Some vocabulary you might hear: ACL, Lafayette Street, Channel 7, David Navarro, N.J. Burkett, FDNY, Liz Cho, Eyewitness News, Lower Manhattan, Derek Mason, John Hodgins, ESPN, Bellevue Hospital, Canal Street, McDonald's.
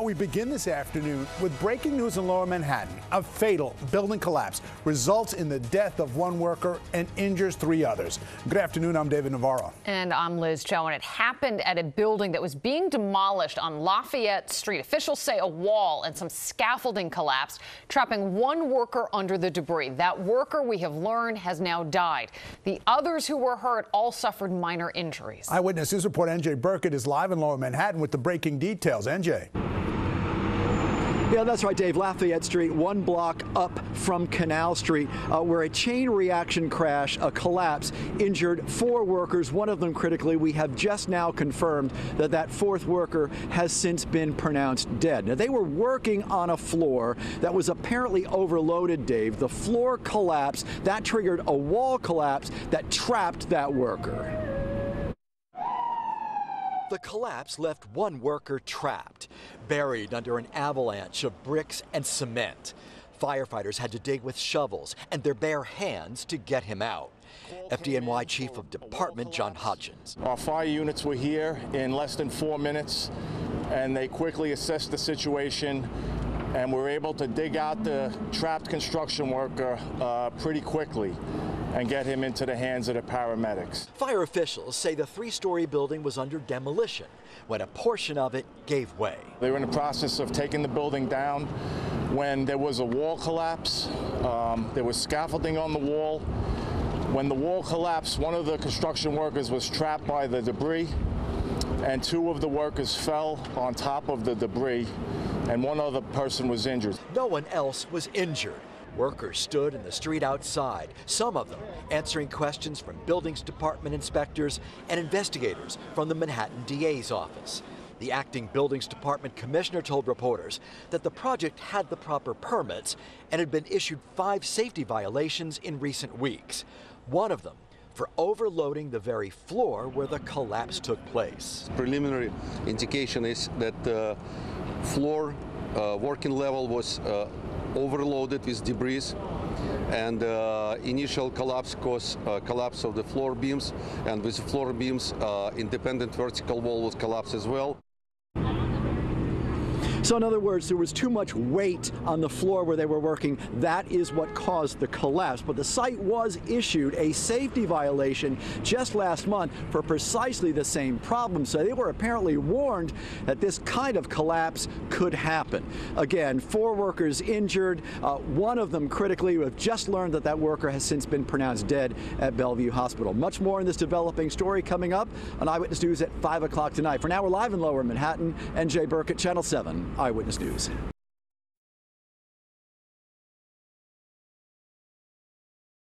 thought we'd begin this afternoon with breaking news in Lower Manhattan. A fatal building collapse results in the death of one worker and injures three others. Good afternoon. I'm David Navarro. And I'm Liz Cho. And it happened at a building that was being demolished on Lafayette Street. Officials say a wall and some scaffolding collapsed, trapping one worker under the debris. That worker, we have learned, has now died. The others who were hurt all suffered minor injuries. Eyewitness News reporter N.J. Burkett is live in Lower Manhattan with the breaking details. NJ. Yeah, that's right, Dave. Lafayette Street, one block up from Canal Street, where a chain reaction crash, a collapse, injured four workers, one of them critically. We have just now confirmed that that fourth worker has since been pronounced dead. Now, they were working on a floor that was apparently overloaded, Dave. The floor collapsed. That triggered a wall collapse that trapped that worker. The collapse left one worker trapped, buried under an avalanche of bricks and cement. Firefighters had to dig with shovels and their bare hands to get him out. FDNY Chief of Department John Hodgins. Our fire units were here in less than 4 minutes, and they quickly assessed the situation, and were able to dig out the trapped construction worker pretty quickly and get him into the hands of the paramedics. Fire officials say the three-story building was under demolition when a portion of it gave way. They were in the process of taking the building down when there was a wall collapse. There was scaffolding on the wall. When the wall collapsed, one of the construction workers was trapped by the debris, and two of the workers fell on top of the debris, and one other person was injured. No one else was injured. Workers stood in the street outside, some of them answering questions from buildings department inspectors and investigators from the Manhattan DA's office. The acting buildings department commissioner told reporters that the project had the proper permits and had been issued 5 safety violations in recent weeks. One of them for overloading the very floor where the collapse took place. Preliminary indication is that the floor working level was overloaded with debris, and initial collapse caused collapse of the floor beams, and with the floor beams, independent vertical wall would collapse as well. So in other words, there was too much weight on the floor where they were working. That is what caused the collapse. But the site was issued a safety violation just last month for precisely the same problem. So they were apparently warned that this kind of collapse could happen. Again, 4 workers injured, one of them critically. We have just learned that that worker has since been pronounced dead at Bellevue Hospital. Much more in this developing story coming up on Eyewitness News at 5 o'clock tonight. For now, we're live in Lower Manhattan. N.J. Burkett, Channel 7. Eyewitness News.